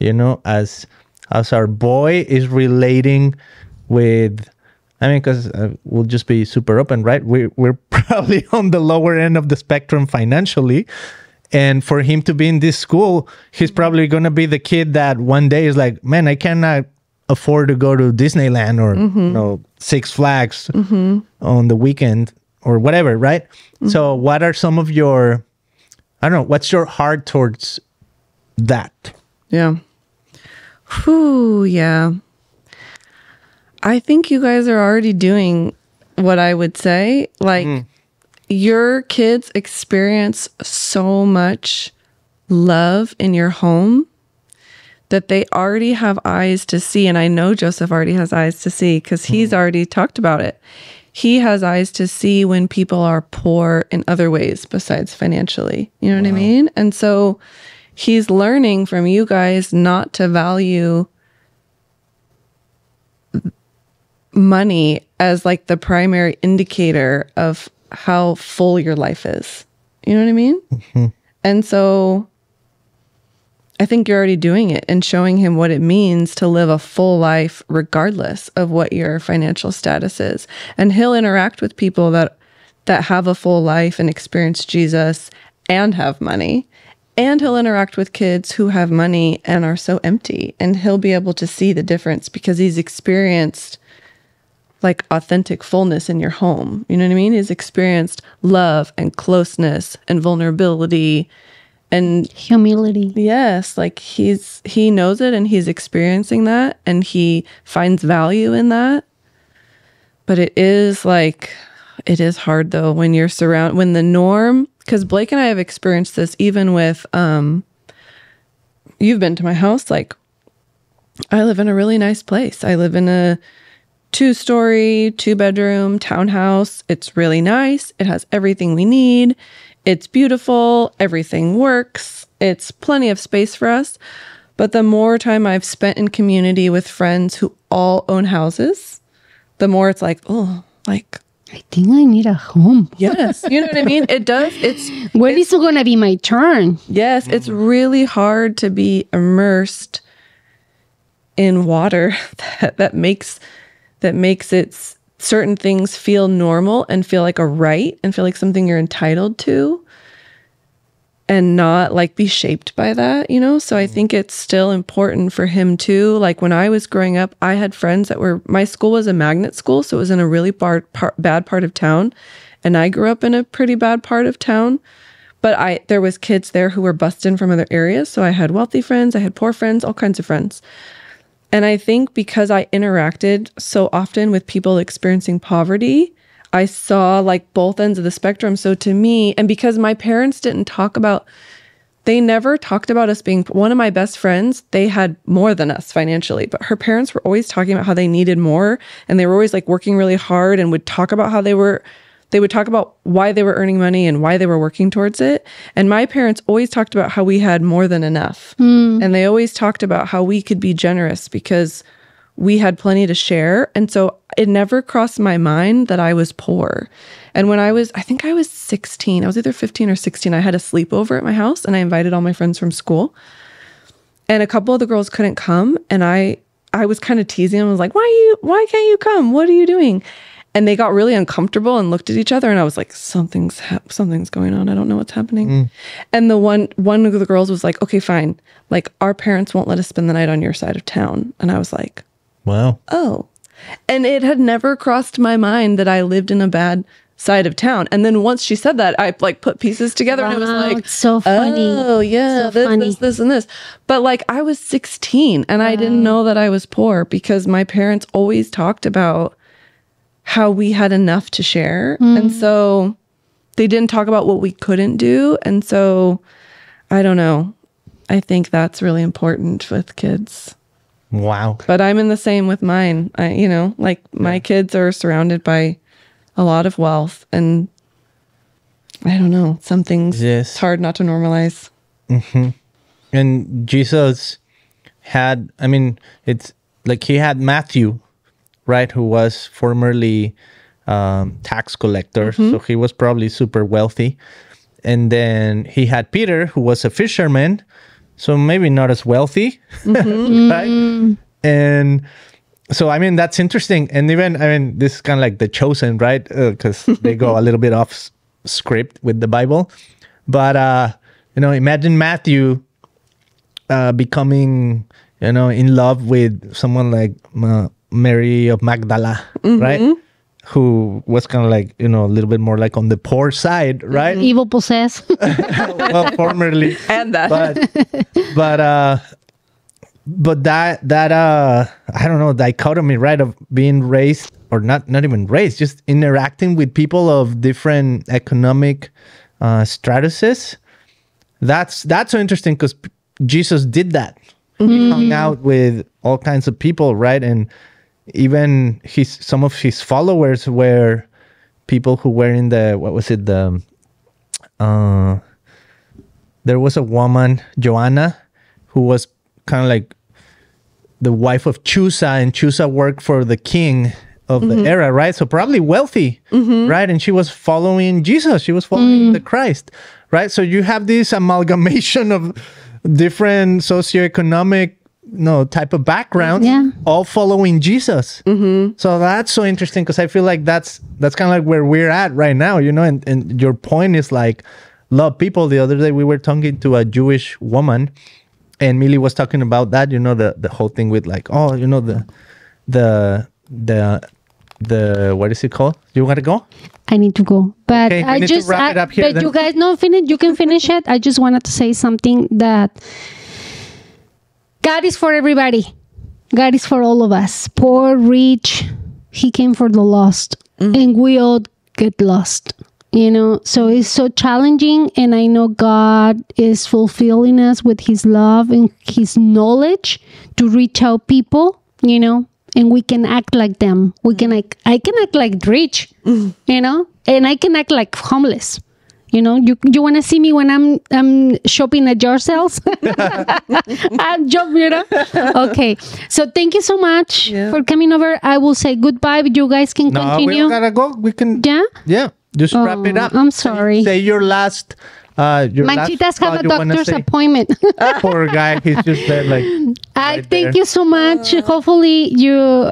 you know, as our boy is relating with, I mean, because we'll just be super open, right? We're probably on the lower end of the spectrum financially. And for him to be in this school, he's probably going to be the kid that one day is like, man, I cannot afford to go to Disneyland or you know, Six Flags on the weekend or whatever, right? So what are some of your, I don't know, what's your heart towards that? Yeah. Whew, yeah. I think you guys are already doing what I would say. Like, your kids experience so much love in your home that they already have eyes to see. And I know Joseph already has eyes to see because he's already talked about it. He has eyes to see when people are poor in other ways besides financially. You know what I mean? And so he's learning from you guys not to value money as like the primary indicator of how full your life is. You know what I mean? And so I think you're already doing it and showing him what it means to live a full life regardless of what your financial status is. And he'll interact with people that have a full life and experience Jesus and have money. And he'll interact with kids who have money and are so empty. And he'll be able to see the difference because he's experienced like authentic fullness in your home. You know what I mean? He's experienced love and closeness and vulnerability and humility. Yes. Like he knows it and he's experiencing that and he finds value in that. But it is like, it is hard though when you're when the norm, because Blake and I have experienced this even with, you've been to my house. Like I live in a really nice place. I live in a 2-story, 2-bedroom townhouse. It's really nice. It has everything we need. It's beautiful. Everything works. It's plenty of space for us. But the more time I've spent in community with friends who all own houses, the more it's like, oh, like, I think I need a home. Yes. You know what I mean? It does. When is it going to be my turn? Yes. It's really hard to be immersed in water that makes its certain things feel normal and feel like a right and feel like something you're entitled to and not like be shaped by that, you know? So I think it's still important for him too. Like when I was growing up, I had friends that were, my school was a magnet school, so it was in a really bad part of town. And I grew up in a pretty bad part of town, but there was kids there who were bused in from other areas. So I had wealthy friends, I had poor friends, all kinds of friends. And I think because I interacted so often with people experiencing poverty, I saw like both ends of the spectrum. So to me, and because my parents didn't talk about, they never talked about us being, one of my best friends, they had more than us financially, but her parents were always talking about how they needed more. And they were always like working really hard and would talk about how they would talk about why they were earning money and why they were working towards it. And my parents always talked about how we had more than enough. And they always talked about how we could be generous because we had plenty to share. And so it never crossed my mind that I was poor. And when I think I was 16, I was either 15 or 16. I had a sleepover at my house and I invited all my friends from school. And a couple of the girls couldn't come. And I was kind of teasing them. I was like, why can't you come? What are you doing? And they got really uncomfortable and looked at each other. And I was like, something's going on. I don't know what's happening. And the one of the girls was like, okay, fine. Like our parents won't let us spend the night on your side of town. And I was like, wow. Oh. And it had never crossed my mind that I lived in a bad side of town. And then once she said that, I like put pieces together and it was like, it's so funny. Oh yeah, so this, and this. But like I was 16 and I didn't know that I was poor because my parents always talked about how we had enough to share. And so they didn't talk about what we couldn't do. And so I don't know. I think that's really important with kids. Wow. But I'm in the same with mine. You know, like my kids are surrounded by a lot of wealth and I don't know. Some things, yes, it's hard not to normalize. Mm-hmm. And Jesus had, I mean, it's like he had Matthew, right, who was formerly tax collector. Mm-hmm. So he was probably super wealthy. And then he had Peter, who was a fisherman. So maybe not as wealthy, mm-hmm. right? And so, I mean, that's interesting. And even, I mean, this is kind of like The Chosen, right? Because they go a little bit off script with the Bible. But, you know, imagine Matthew becoming, you know, in love with someone like Mary of Magdala, mm-hmm. right? Who was kind of like, you know, a little bit more like on the poor side, right? Evil possessed. Well, formerly. And that. But that I don't know, dichotomy, right, of being raised, or not even raised, just interacting with people of different economic stratuses. That's so interesting, because Jesus did that. Mm-hmm. He hung out with all kinds of people, right? And even some of his followers were people who were in the, what was it? The there was a woman, Joanna, who was kind of like the wife of Chusa, and Chusa worked for the king of mm-hmm. the era, right? So probably wealthy, mm-hmm. right? And she was following Jesus. She was following the Christ, right? So you have this amalgamation of different socioeconomic type of background, all following Jesus. Mm-hmm. So that's so interesting, because I feel like that's kind of like where we're at right now, you know. And your point is like, love people. The other day we were talking to a Jewish woman, and Millie was talking about that, you know, the whole thing with like, oh, you know, the what is it called? You want to go? I need to go, but okay, I just wrap it up here. But you guys, finish. You can finish it. I just wanted to say something that. God is for everybody. God is for all of us. Poor, rich. He came for the lost. Mm-hmm. And we all get lost. You know, so it's so challenging. And I know God is fulfilling us with his love and his knowledge to reach out people, you know, and we can act like them. We can act, I can act like rich, mm-hmm. you know, and I can act like homeless. You know, you want to see me when I'm shopping at your sales? I'm joking, you know? Okay. So thank you so much for coming over. I will say goodbye, but you guys can continue. No, we gotta go. We can. Yeah? Yeah. Just wrap it up. I'm sorry. Say your last... Manchitas have a doctor's appointment. Poor guy, he's just there like thank you so much. Hopefully you...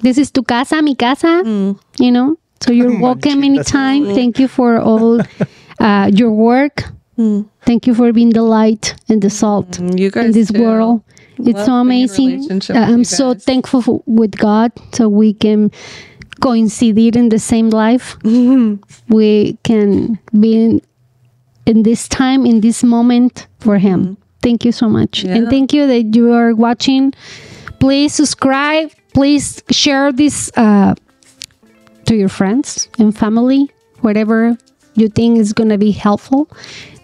this is tu casa, mi casa. Mm. You know? So you're welcome anytime. Thank you for all your work. Mm. Thank you for being the light and the salt you guys in this world. It's so amazing. I'm so thankful with God, so we can coincide in the same life. Mm-hmm. We can be in this time, in this moment for him. Mm-hmm. Thank you so much. Yeah. And thank you that you are watching. Please subscribe. Please share this to your friends and family, whatever you think is going to be helpful.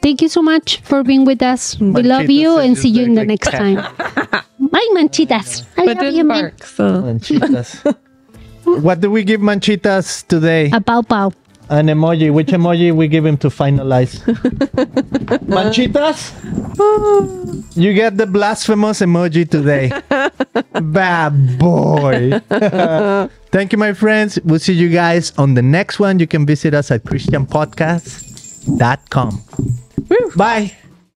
Thank you so much for being with us. Manchitas, we love you, and see you in the next time. Bye, Manchitas. I love you, man. Manchitas. What do we give Manchitas today? A pow pow. An emoji. Which emoji we give him to finalize? Manchitas, you get the blasphemous emoji today. Bad boy. Thank you, my friends. We'll see you guys on the next one. You can visit us at ChristianPodcast.com. Bye.